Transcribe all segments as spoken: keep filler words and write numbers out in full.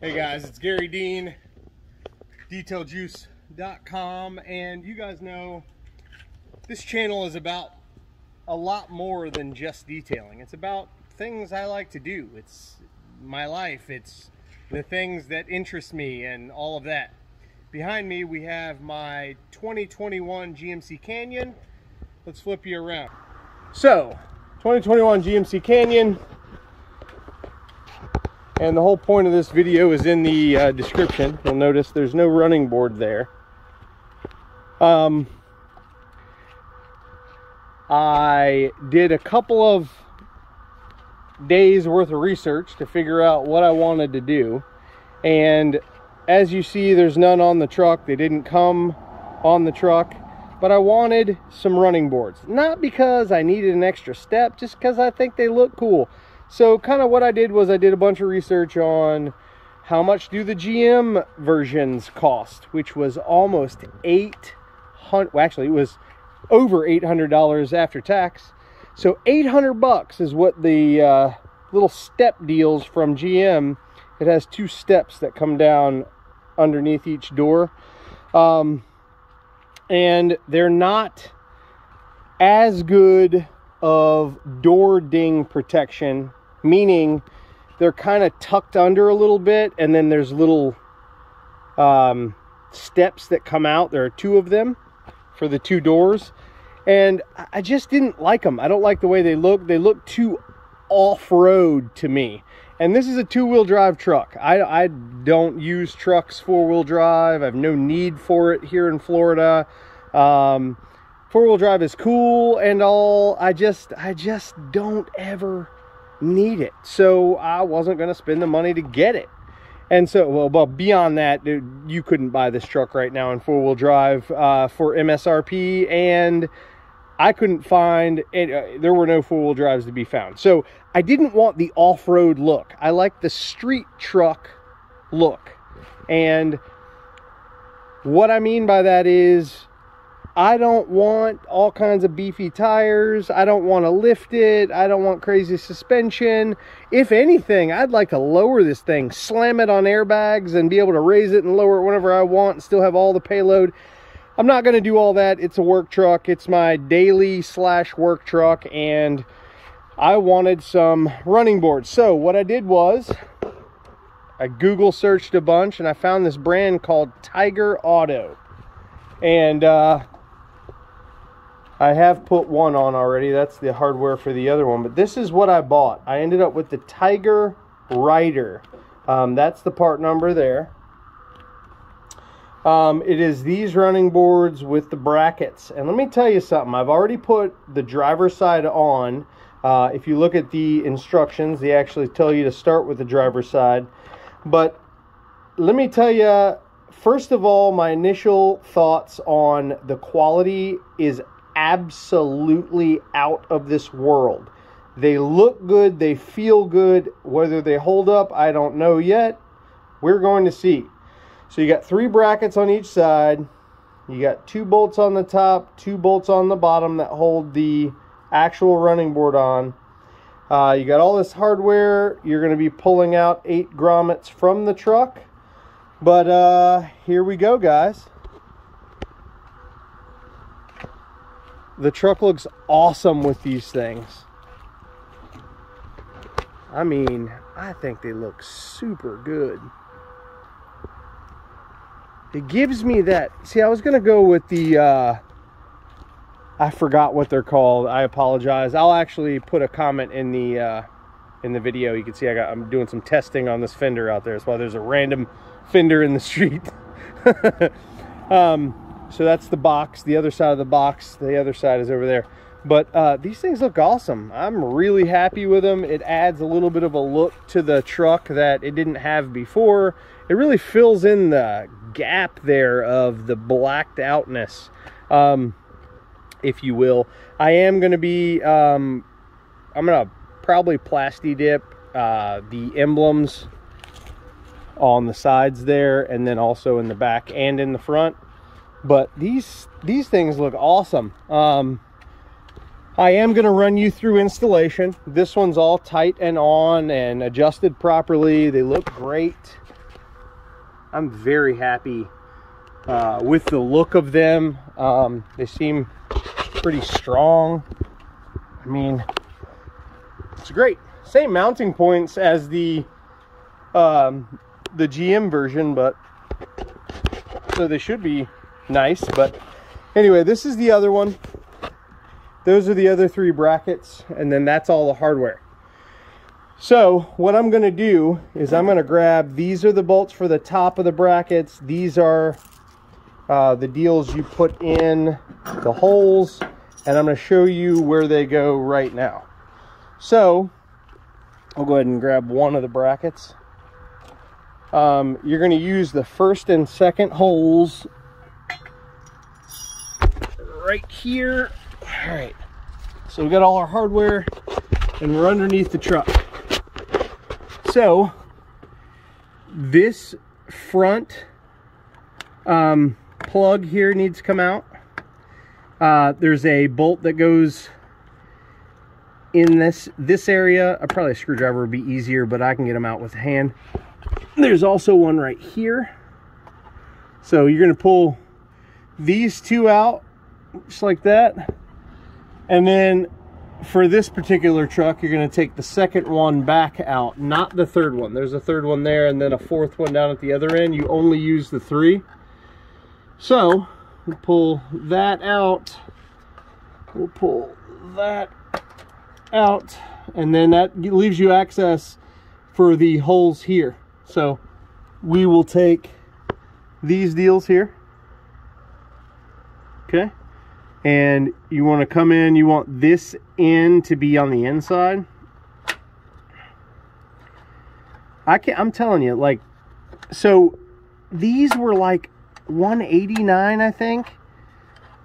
Hey guys, it's Garry Dean, detail juice dot com, and you guys know this channel is about a lot more than just detailing. It's about things I like to do. It's my life. It's the things that interest me and all of that. Behind me we have my twenty twenty-one G M C Canyon. Let's flip you around. So, twenty twenty-one G M C Canyon. And the whole point of this video is in the uh, description. You'll notice there's no running board there. Um, I did a couple of days worth of research to figure out what I wanted to do. And as you see, there's none on the truck. They didn't come on the truck. But I wanted some running boards. Not because I needed an extra step, just because I think they look cool. So kind of what I did was I did a bunch of research on how much do the G M versions cost, which was almost eight hundred, well actually it was over eight hundred dollars after tax. So eight hundred bucks is what the uh, little step deals from G M. It has two steps that come down underneath each door. Um, and they're not as good of door ding protection, meaning they're kind of tucked under a little bit, and then there's little um, steps that come out. There are two of them for the two doors, and I just didn't like them. I don't like the way they look. They look too off-road to me, and this is a two-wheel drive truck. I, I don't use trucks four-wheel drive. I have no need for it here in Florida. um, Four-wheel drive is cool and all. I just, I just don't ever need it. So I wasn't going to spend the money to get it. And so, well, but beyond that, dude, you couldn't buy this truck right now in four-wheel drive uh, for M S R P. And I couldn't find it. Uh, there were no four-wheel drives to be found. So I didn't want the off-road look. I like the street truck look. And what I mean by that is, I don't want all kinds of beefy tires. I don't want to lift it. I don't want crazy suspension. If anything, I'd like to lower this thing, slam it on airbags, and be able to raise it and lower it whenever I want and still have all the payload. I'm not going to do all that. It's a work truck. It's my daily slash work truck, and I wanted some running boards. So what I did was I Google searched a bunch, and I found this brand called Tyger Auto. And uh, I have put one on already. That's the hardware for the other one. But this is what I bought. I ended up with the Tyger Rider. Um, that's the part number there. Um, it is these running boards with the brackets. And let me tell you something. I've already put the driver's side on. Uh, if you look at the instructions, they actually tell you to start with the driver's side. But let me tell you, first of all, my initial thoughts on the quality is absolutely out of this world. They look good, they feel good. Whether they hold up, I don't know yet. We're going to see. So you got three brackets on each side. You got two bolts on the top, two bolts on the bottom that hold the actual running board on. Uh, you got all this hardware. You're going to be pulling out eight grommets from the truck. But uh, here we go, guys. The truck looks awesome with these things. I mean, I think they look super good. It gives me that. See, I was going to go with the, uh, I forgot what they're called. I apologize. I'll actually put a comment in the, uh, in the video. You can see I got, I'm doing some testing on this fender out there. That's why there's a random fender in the street. um, so that's the box, the other side of the box. The other side is over there. But uh, these things look awesome. I'm really happy with them. It adds a little bit of a look to the truck that it didn't have before. It really fills in the gap there of the blacked outness, um, if you will. I am going to be, um, I'm going to probably plasti dip uh, the emblems on the sides there, and then also in the back and in the front. But these these things look awesome. um I am going to run you through installation. This one's all tight and on and adjusted properly. They look great. I'm very happy uh, with the look of them. Um, they seem pretty strong. I mean, it's great. Same mounting points as the um, the G M version, but so they should be nice. But anyway, this is the other one. Those are the other three brackets, and then that's all the hardware. So what I'm going to do is I'm going to grab, these are the bolts for the top of the brackets. These are uh, the deals you put in the holes, and I'm going to show you where they go right now. So I'll go ahead and grab one of the brackets. Um, you're going to use the first and second holes right here. All right, so we got all our hardware and we're underneath the truck. So this front um, plug here needs to come out. Uh, there's a bolt that goes in this this area. Uh, probably a screwdriver would be easier, but I can get them out with a hand. There's also one right here. So you're going to pull these two out just like that. And then for this particular truck, you're going to take the second one back out, not the third one. There's a third one there and then a fourth one down at the other end. You only use the three. So we'll pull that out. We'll pull that out. And then that leaves you access for the holes here. So we will take these deals here. Okay. And you want to come in, you want this end to be on the inside. I can't, I'm telling you, like, so these were like one eighty-nine, I think.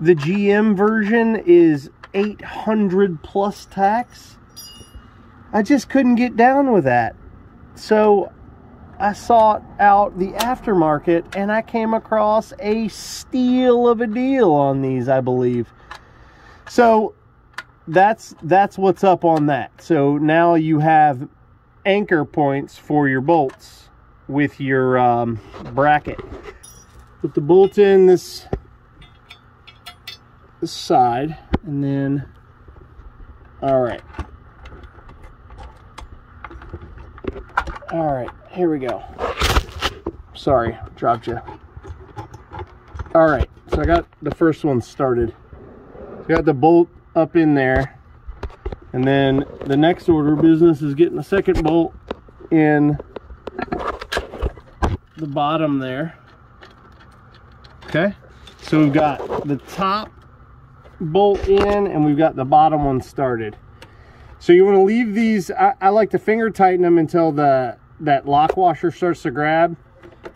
The G M version is eight hundred plus tax. I just couldn't get down with that. So I sought out the aftermarket and I came across a steal of a deal on these, I believe. So that's that's what's up on that. So now you have anchor points for your bolts with your um, bracket. Put the bolt in this, this side, and then, all right. All right, here we go. Sorry, dropped you. All right, so I got the first one started. So I got the bolt up in there. And then the next order of business is getting the second bolt in the bottom there. Okay, so we've got the top bolt in and we've got the bottom one started. So you want to leave these, I, I like to finger tighten them until the that lock washer starts to grab,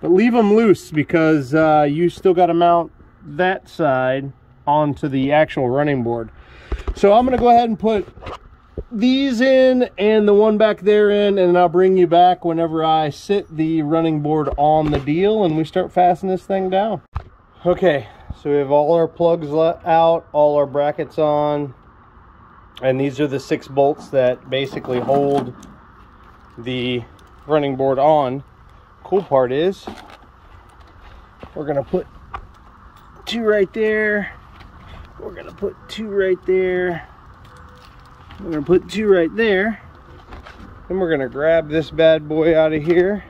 but leave them loose because uh, you still got to mount that side onto the actual running board. So I'm going to go ahead and put these in and the one back there in, and I'll bring you back whenever I sit the running board on the deal and we start fastening this thing down. Okay, so we have all our plugs out, all our brackets on. And these are the six bolts that basically hold the running board on. Cool part is we're gonna put two right there. We're gonna put two right there. We're gonna put two right there. Then we're gonna grab this bad boy out of here.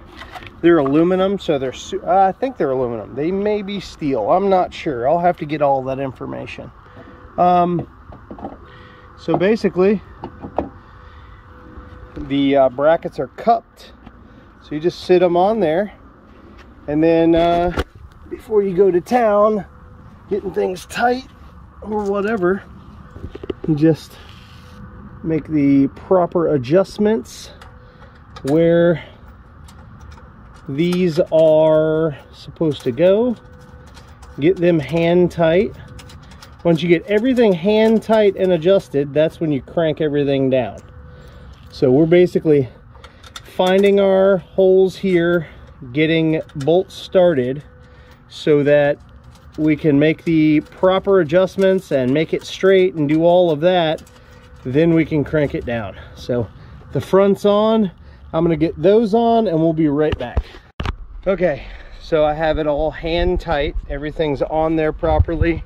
They're aluminum, so they're, uh, I think they're aluminum. They may be steel, I'm not sure. I'll have to get all that information. Um, So basically, the uh, brackets are cupped, so you just sit them on there, and then uh, before you go to town, getting things tight or whatever, you just make the proper adjustments where these are supposed to go, get them hand tight. Once you get everything hand tight and adjusted, that's when you crank everything down. So we're basically finding our holes here, getting bolts started so that we can make the proper adjustments and make it straight and do all of that. Then we can crank it down. So the front's on, I'm gonna get those on and we'll be right back. Okay, So I have it all hand tight. Everything's on there properly.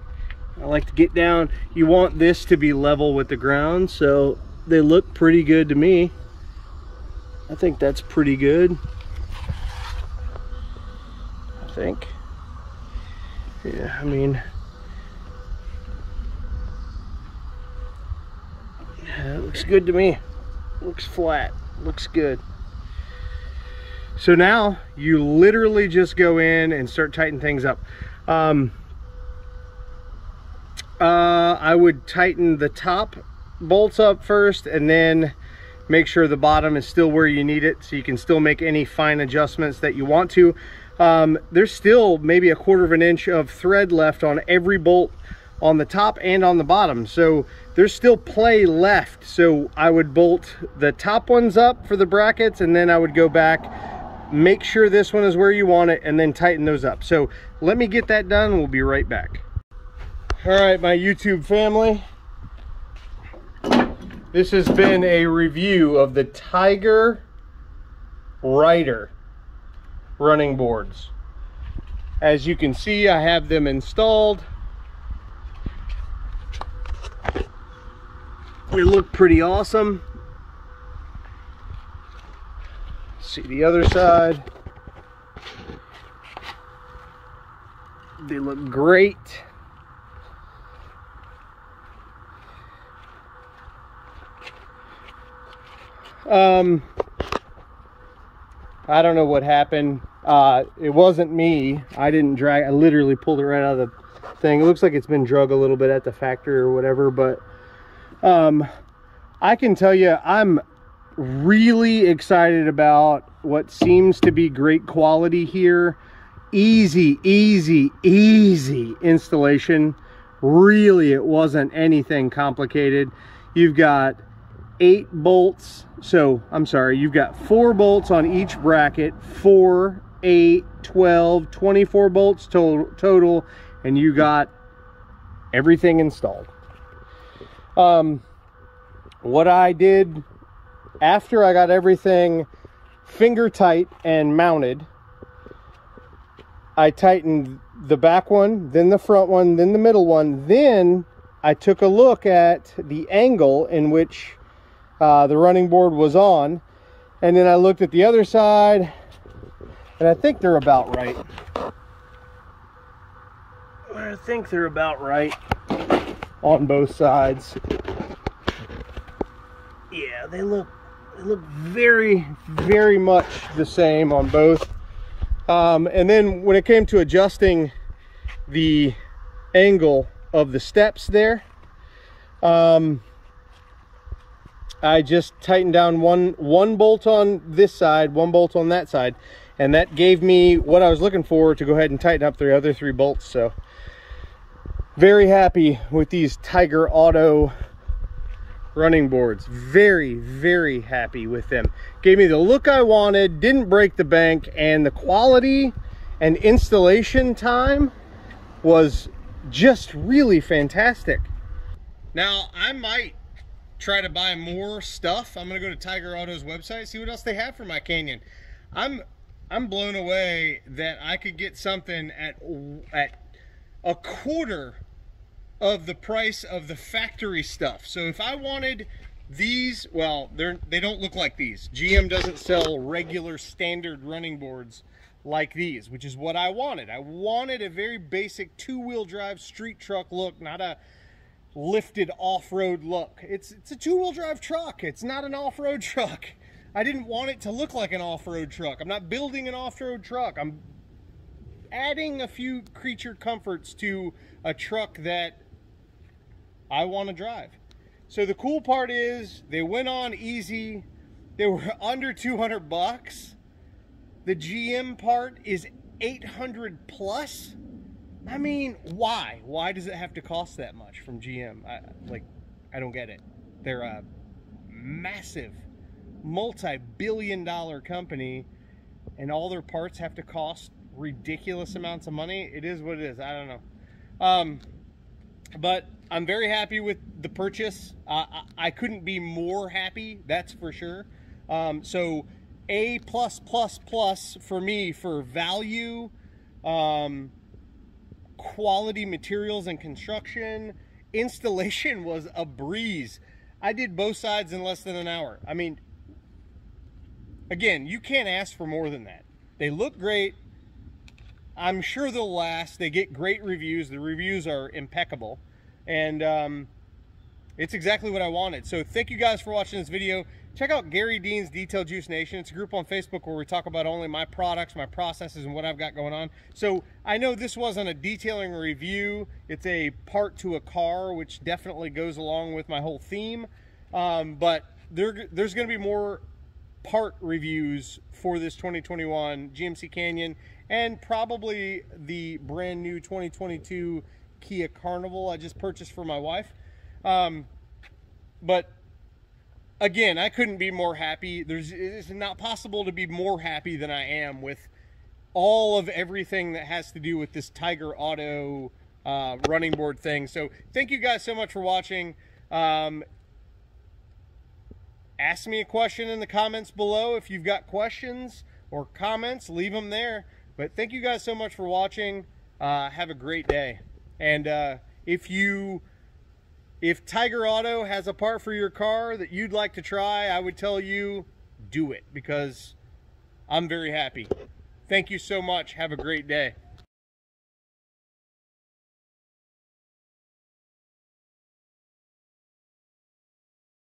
I like to get down. You want this to be level with the ground, so they look pretty good to me. I think that's pretty good. I think. Yeah, I mean, yeah, it looks good to me. Looks flat, looks good. So now you literally just go in and start tightening things up. Um, uh, I would tighten the top bolts up first and then make sure the bottom is still where you need it, so you can still make any fine adjustments that you want to. Um, there's still maybe a quarter of an inch of thread left on every bolt on the top and on the bottom, so there's still play left. So I would bolt the top ones up for the brackets, and then I would go back, make sure this one is where you want it, and then tighten those up. So let me get that done. We'll be right back. All right, my YouTube family, this has been a review of the Tyger Rider running boards. As you can see, I have them installed. They look pretty awesome. See the other side. They look great. Um, I don't know what happened. Uh, it wasn't me. I didn't drag. I literally pulled it right out of the thing. It looks like it's been drug a little bit at the factory or whatever, but um, I can tell you I'm really excited about what seems to be great quality here. Easy, easy, easy installation. Really, it wasn't anything complicated. You've got eight bolts, so I'm sorry, you've got four bolts on each bracket, four, eight, twelve, twenty-four bolts total, total, and you got everything installed. Um, what I did after I got everything finger tight and mounted, I tightened the back one, then the front one, then the middle one, then I took a look at the angle in which Uh, the running board was on, and then I looked at the other side, and I think they're about right. I think they're about right on both sides. Yeah, they look they look very, very much the same on both. Um, and then when it came to adjusting the angle of the steps there, um, I just tightened down one one bolt on this side, one bolt on that side, and that gave me what I was looking for to go ahead and tighten up the other three bolts. So very happy with these Tyger Auto running boards. Very, very happy with them. Gave me the look I wanted, didn't break the bank, and the quality and installation time was just really fantastic. Now, I might try to buy more stuff. I'm gonna go to Tyger Auto's website, see what else they have for my Canyon. I'm I'm blown away that I could get something at at a quarter of the price of the factory stuff. So if I wanted these, well, they're they don't look like these. G M doesn't sell regular standard running boards like these, which is what I wanted. I wanted a very basic two-wheel drive street truck look, not a lifted off-road look. It's it's a two-wheel drive truck. It's not an off-road truck. I didn't want it to look like an off-road truck. I'm not building an off-road truck. I'm adding a few creature comforts to a truck that I want to drive. So the cool part is they went on easy. They were under two hundred bucks. The G M part is eight hundred plus. I mean, why? Why does it have to cost that much from G M? I, like, I don't get it. They're a massive, multi-billion dollar company, and all their parts have to cost ridiculous amounts of money. It is what it is. I don't know. Um, but I'm very happy with the purchase. Uh, I, I couldn't be more happy, that's for sure. Um, so A plus plus plus for me for value, Um, quality materials and construction. Installation was a breeze. I did both sides in less than an hour. I mean, again, you can't ask for more than that. They look great. I'm sure they'll last. They get great reviews. The reviews are impeccable. And um, it's exactly what I wanted. So thank you guys for watching this video. Check out Garry Dean's Detail Juice Nation. It's a group on Facebook where we talk about only my products, my processes, and what I've got going on. So I know this wasn't a detailing review. It's a part to a car, which definitely goes along with my whole theme. Um, but there, there's going to be more part reviews for this twenty twenty-one G M C Canyon and probably the brand new twenty twenty-two Kia Carnival I just purchased for my wife. Um, but again, I couldn't be more happy. There's, it's not possible to be more happy than I am with all of everything that has to do with this Tyger Auto uh, running board thing. So thank you guys so much for watching. Um, Ask me a question in the comments below. If you've got questions or comments, leave them there. But thank you guys so much for watching. Uh, have a great day. And uh, if you, if Tyger Auto has a part for your car that you'd like to try, I would tell you, do it, because I'm very happy. Thank you so much. Have a great day.